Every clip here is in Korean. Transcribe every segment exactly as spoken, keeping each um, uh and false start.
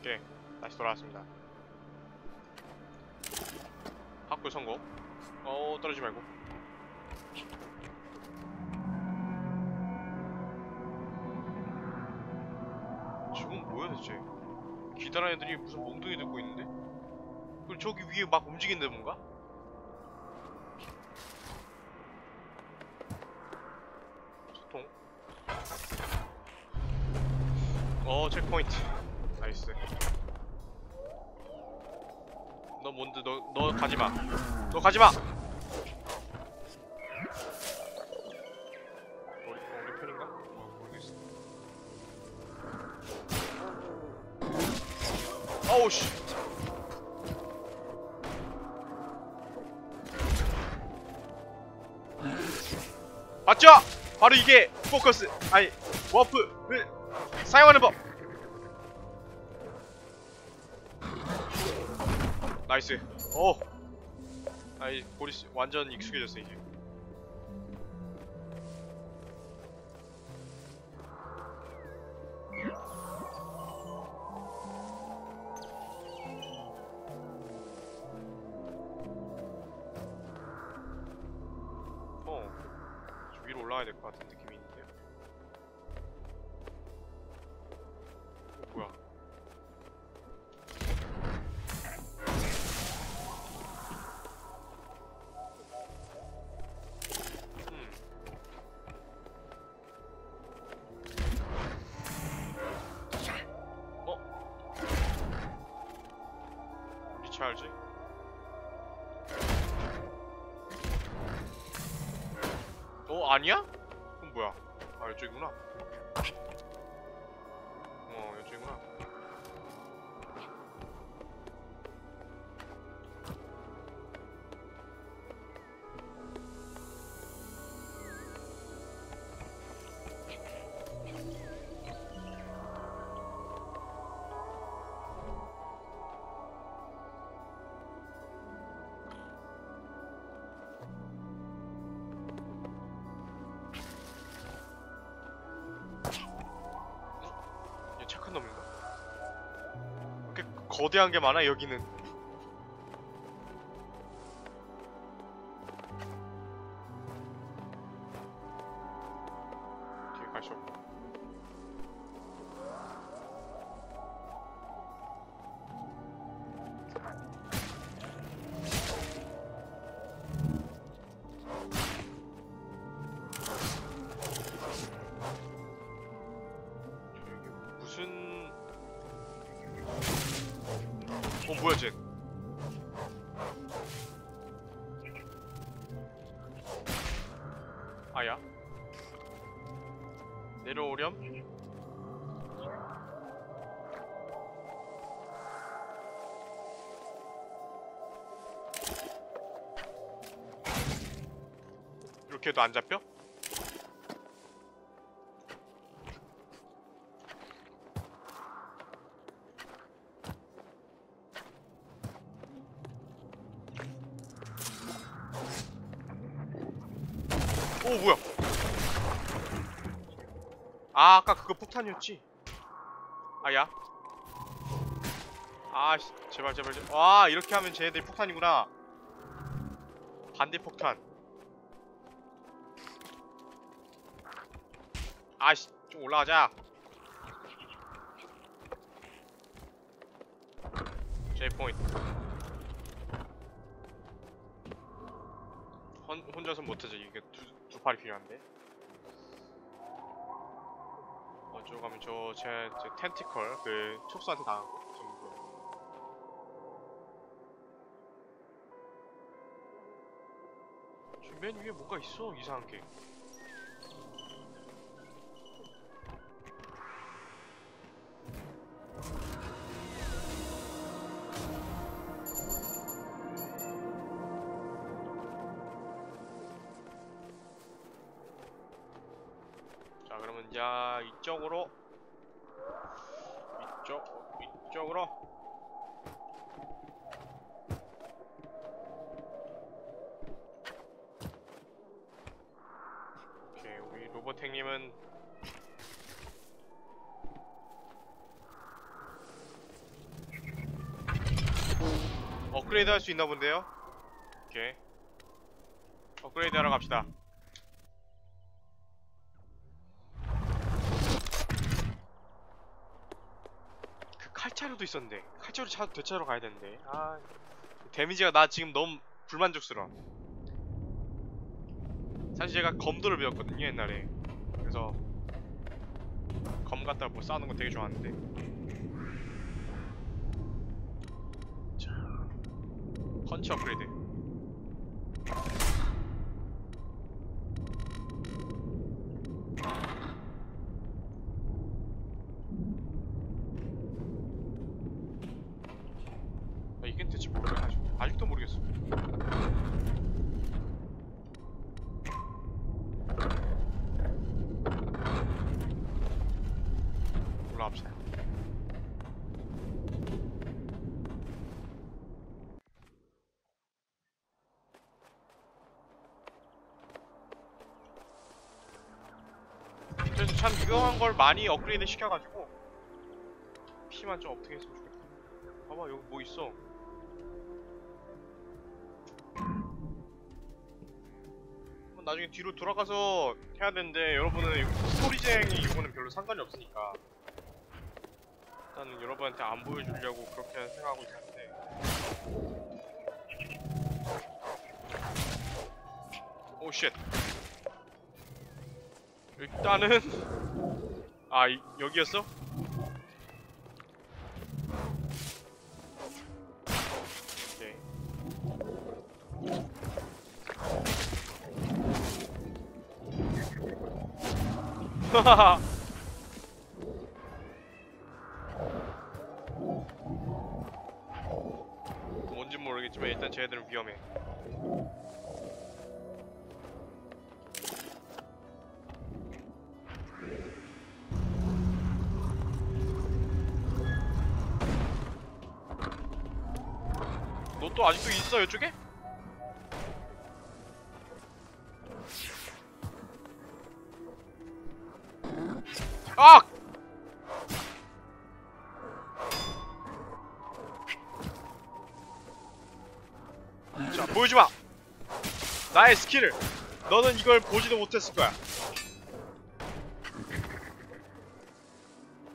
오케이, 다시 돌아왔습니다. 학구 성공. 어, 떨어지지 말고. 저건 뭐야 대체? 기다란 애들이 무슨 몽둥이 들고 있는데? 그리고 저기 위에 막 움직이는데 뭔가? 소통. 어, 체크포인트. 나이스. 너 뭔데? 너, 너 가지마. 너 가지마! 우리, 우리 편인가? 어, 모르겠어. 어우씨! 맞죠? 바로 이게 포커스! 아니, 워프를 사용하는 법! 나이스. 오. 아이 고리 완전 익숙해졌어 이제. 어. 좀 위로 올라가야 될 것 같은 느낌이 있는데요. 어, 뭐야? 어? 아니야? 그럼 뭐야? 아 이쪽이구나. 어 이쪽이구나. 착한 놈인가? 그렇게 거대한 게 많아 여기는. 뒤에 갈 수 없고. 어 뭐야 쟤? 아야 내려오렴? 이렇게 해도 안 잡혀? 오 뭐야? 아 아까 그거 폭탄이었지? 아야? 아 제발 제발 제발. 와 이렇게 하면 쟤네들이 폭탄이구나. 반대 폭탄. 아씨 좀 올라가자. J 포인트. 혼 혼자서 못하지 이게. 두, 두 팔이 필요한데. 어, 저거 가면 저, 제, 제 텐티컬, 그, 촉수한테 당하고. 지금 맨 위에 뭐가 있어, 이상한 게. 자 그러면 이제 이쪽으로 이쪽 이쪽으로 오케이. 우리 로봇 행님은 업그레이드 할 수 있나 본데요? 오케이. 업그레이드 하러 갑시다. 그 칼자루도 있었는데. 칼자루 차, 되찾으러 가야 되는데. 아, 데미지가 나 지금 너무 불만족스러워. 사실 제가 검도를 배웠거든요, 옛날에. 그래서 검 갖다 뭐 싸우는 거 되게 좋아하는데. 펀치 업그레이드. 아, 이게 대체 뭐야? 아직도 모르겠어. 올라갑시다. 그래서 참 유용한 걸 많이 업그레이드 시켜가지고 피만 좀 어떻게 했으면 좋겠다. 봐봐, 여기 뭐 있어. 나중에 뒤로 돌아가서 해야 되는데, 여러분은 스토리쟁이 이거는 별로 상관이 없으니까 일단은 여러분한테 안 보여주려고 그렇게 생각하고 있는데. 오 쉣. 일단은 아, 이, 여기였어? 오케이. 하하하. 뭔진 모르겠지만 일단 쟤네들은 위험해. 또 아직도 있어, 이쪽에? 아! 자, 보여주마! 나의 스킬을! 너는 이걸 보지도 못했을 거야.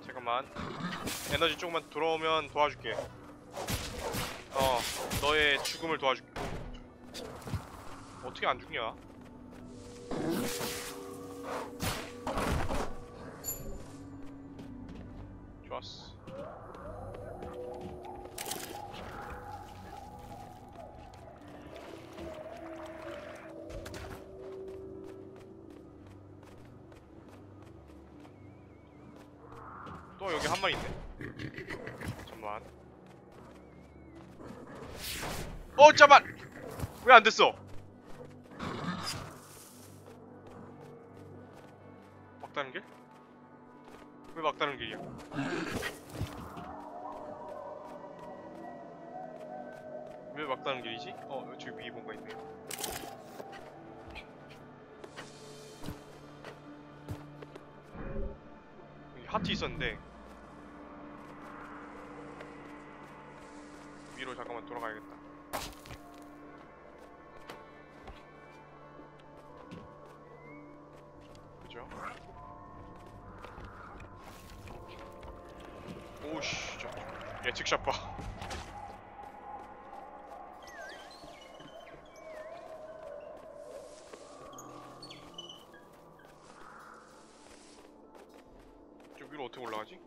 잠깐만, 에너지 조금만 돌아오면 도와줄게. 어, 너의 죽음을 도와줄게. 어떻게 안 죽냐? 좋았어. 또 여기 한 마리 있네. 잠깐만. 어, 잠깐만! 왜 안 됐어? 막다른 길? 왜 막다른 길이야? 왜 막다른 길이지? 어, 저기 위에 뭔가 있네. 여기 하트 있었는데. 위로 잠깐만 돌아가야겠다. 그죠? 오씨, 저 예측샷 봐. 저 위로 어떻게 올라가지?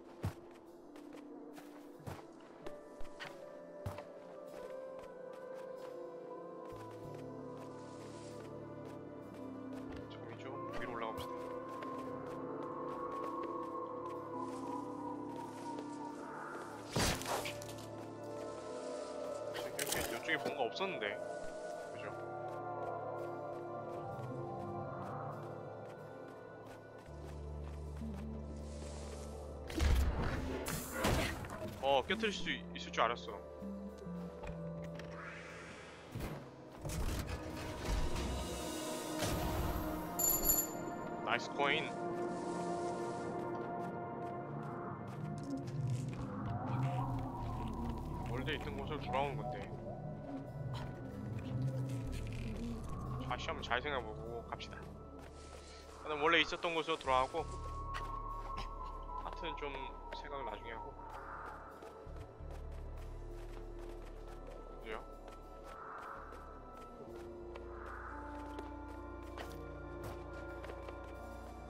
이쪽에 뭔가 없었는데, 그죠? 어, 깨트릴 수 있을 줄 알았어. 나이스 코인. 원래 있던 곳으로 돌아온 건데. 시험 잘 생각해보고 갑시다. 저는 원래 있었던 곳으로 돌아가고 하트는 좀 생각을 나중에 하고. 그래요?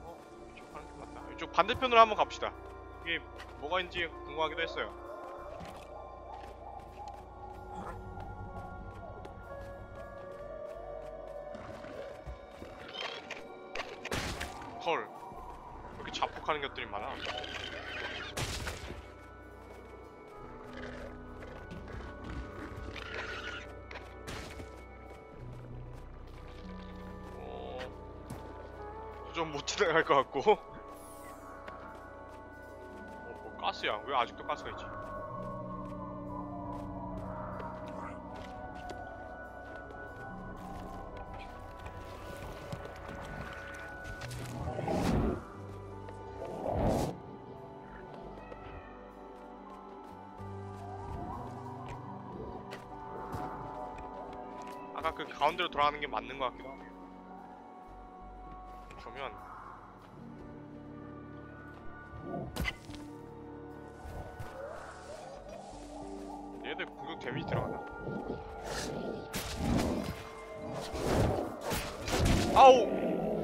어? 이쪽 가는 게 맞다. 이쪽 반대편으로 한번 갑시다. 이게 뭐가 있는지 궁금하기도 했어요. 헐, 왜 이렇게 자폭하는 것들이 많아. 어... 좀 못 지나갈 것 같고. 어, 뭐 가스야. 왜 아직도 가스가 있지? 아까 그 가운데로 돌아가는 게 맞는 것 같기도 하고. 그러면 얘들 공격 데미지 들어가나? 아우!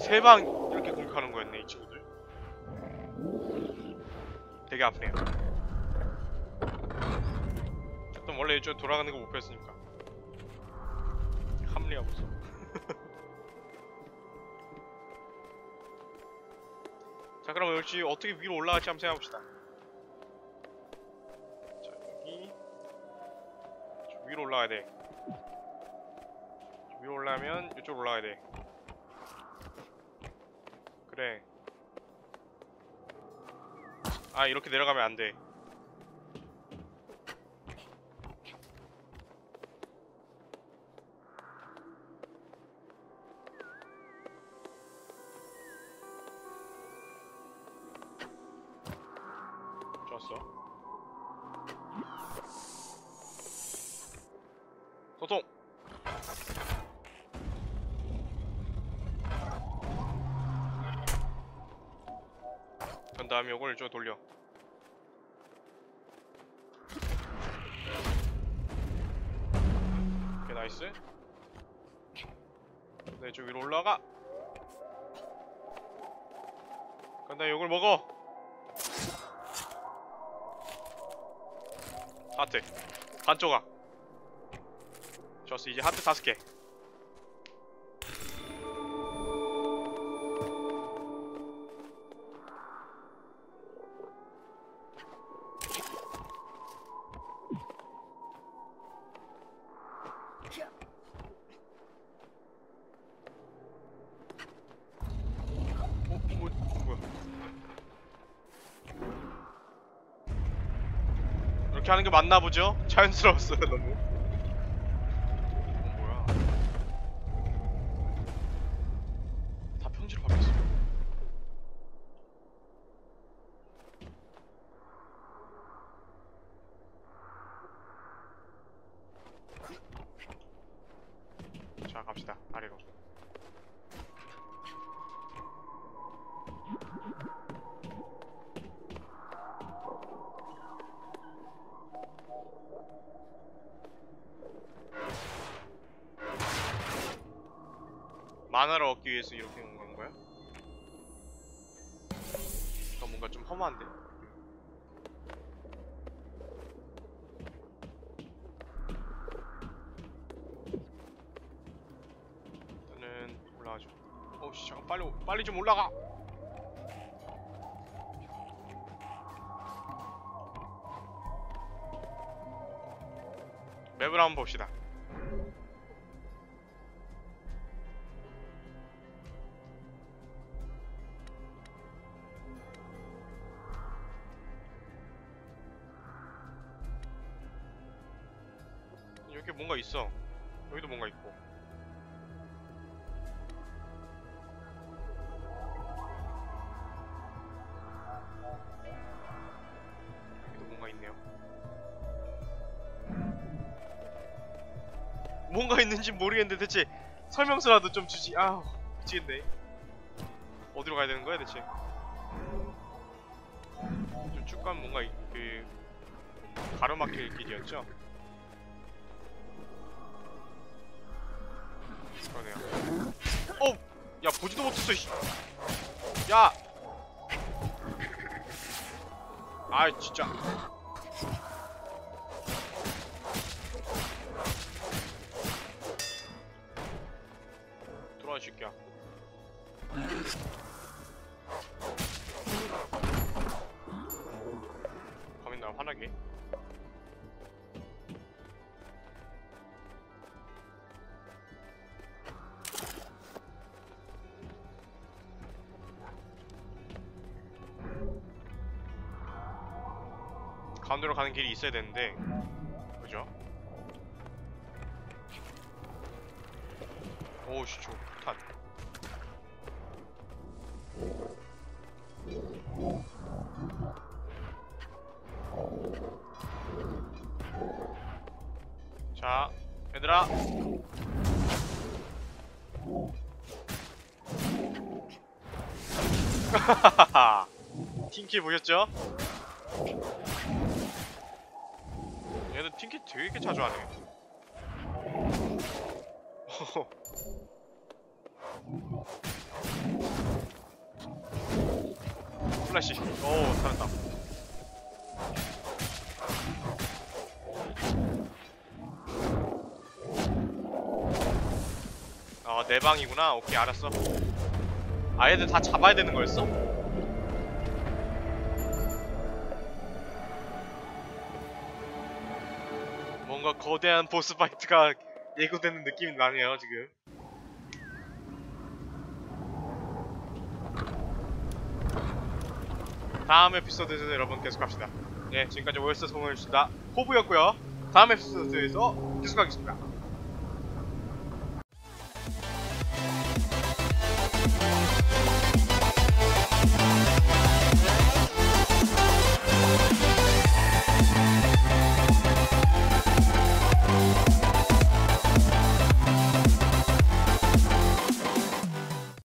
세 방 이렇게 공격하는 거였네 이 친구들. 되게 아프네요. 원래 이쪽 돌아가는 거 못 뺐으니까 합리하고 있어. 자, 그럼 역시 어떻게 위로 올라갈지 한번 생각해봅시다. 자, 여기 위로 올라가야 돼. 위로 올라가면 이쪽으로 올라가야 돼. 그래. 아, 이렇게 내려가면 안 돼. 소통! 전 다음에 요걸 이쪽으로 돌려. 오케이, 나이스. 네, 저 위로 올라가. 그 다음에 요걸 먹어. 하트 반조각. 좋았어. 이제 하트 다섯 개. 이렇게 하는 게 맞나 보죠? 자연스러웠어요, 너무. 어, 뭐야? 다 편지로 바뀌었어. 자, 갑시다. 아래로. 만화를 얻기 위해서 이렇게 온 건가요? 그러니까 뭔가 좀 험한데? 일단은 올라가죠. 어우씨, 잠깐 빨리 빨리 좀 올라가! 맵을 한번 봅시다. 여기 뭔가 있어. 여기도 뭔가 있고. 여기도 뭔가 있네요. 뭔가 있는지 모르겠는데 대체 설명서라도 좀 주지. 아우 미치겠네. 어디로 가야 되는 거야 대체? 좀 쭉 가면 뭔가 그 가로막힐 길이었죠? 그러네요. 어! 야 보지도 못했어 이씨. 야! 아이 진짜. 돌아와 줄게요. 가면 나 화나게. 가운데로 가는 길이 있어야 되는데, 그죠? 오우씨, 저 폭탄. 자, 얘들아. 하하하하. 팀킬 보셨죠? 얘는 팀킬 되게 자주 하네. 플래시. 오, 잘했다. 아, 내 방이구나. 오케이, 알았어. 아, 얘들 다 잡아야 되는 거였어? 뭔가 거대한 보스 파이트가 예고되는 느낌이 나네요 지금. 다음 에피소드에서 여러분 계속합시다. 예, 지금까지 월스터 성원해주시다 호부였고요. 다음 에피소드에서 계속하겠습니다.